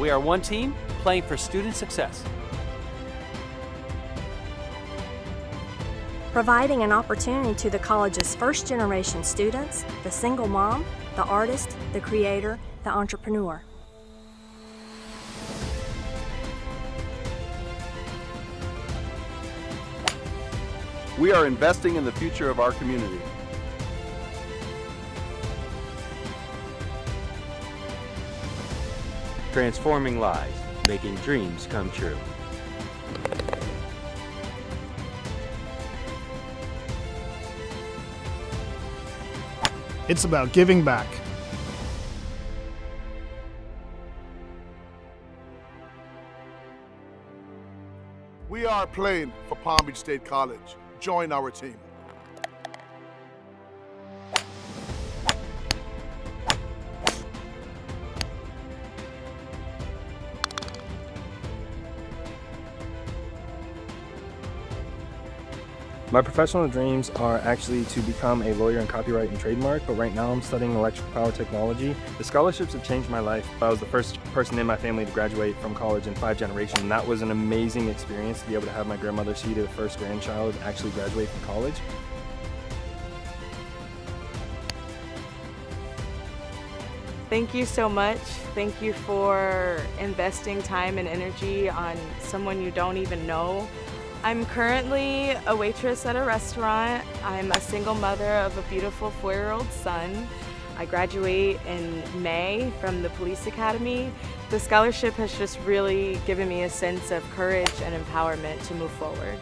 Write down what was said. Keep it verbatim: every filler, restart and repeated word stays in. We are one team playing for student success. Providing an opportunity to the college's first-generation students, the single mom, the artist, the creator, the entrepreneur. We are investing in the future of our community. Transforming lives, making dreams come true. It's about giving back. We are playing for Palm Beach State College. Join our team. My professional dreams are actually to become a lawyer in copyright and trademark, but right now I'm studying electric power technology. The scholarships have changed my life. I was the first person in my family to graduate from college in five generations, and that was an amazing experience to be able to have my grandmother see their first grandchild actually graduate from college. Thank you so much. Thank you for investing time and energy on someone you don't even know. I'm currently a waitress at a restaurant. I'm a single mother of a beautiful four-year-old son. I graduate in May from the Police Academy. The scholarship has just really given me a sense of courage and empowerment to move forward.